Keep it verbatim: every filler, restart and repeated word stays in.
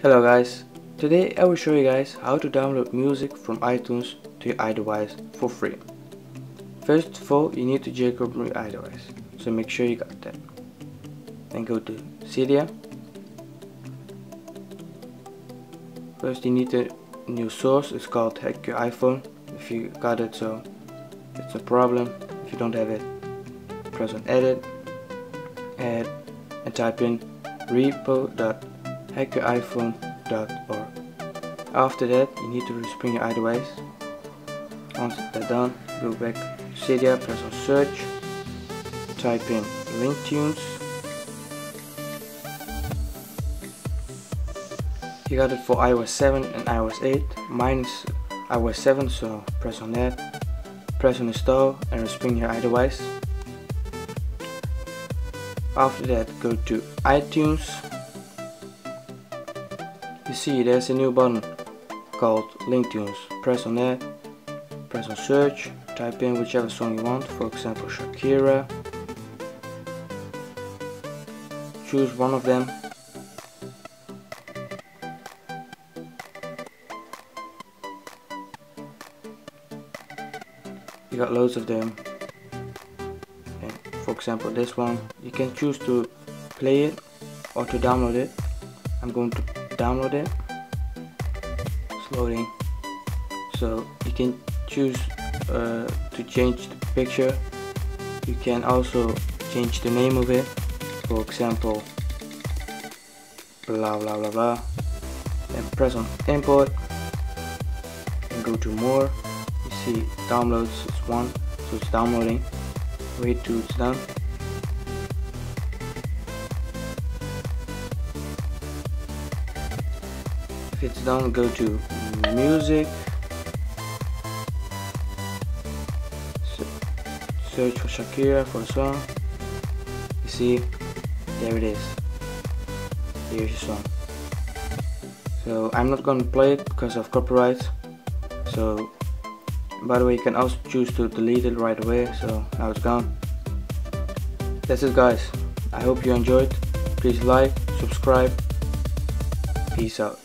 Hello guys, today I will show you guys how to download music from iTunes to your iDevice for free. First of all, you need to jailbreak your iDevice, so make sure you got that. Then go to Cydia. First you need a new source, it's called Hack Your iPhone. If you got it, so it's a problem. If you don't have it, press on edit, add, and type in repo dot hack your iphone dot org. hack your iphone dot org. After that, you need to respring your iDevice. Once that's done, go back to Cydia, press on search, type in LinkTunes. You got it for i O S seven and i O S eight. Mine is i O S seven, so press on that. Press on install and respring your iDevice. After that, go to iTunes. You see there's a new button called LinkTunes. Press on that, press on search, type in whichever song you want, for example Shakira. Choose one of them. You got loads of them. And for example this one, you can choose to play it or to download it. I'm going to download it. It's loading, so you can choose uh, to change the picture. You can also change the name of it, for example blah blah blah blah, then press on import and go to more. You see downloads is one, so it's downloading. Wait till it's done. It's done, go to music, search for Shakira for a song. You see, there it is. Here's your song. So I'm not gonna play it because of copyright. So by the way, you can also choose to delete it right away, so now it's gone. That's it guys, I hope you enjoyed. Please like, subscribe, peace out.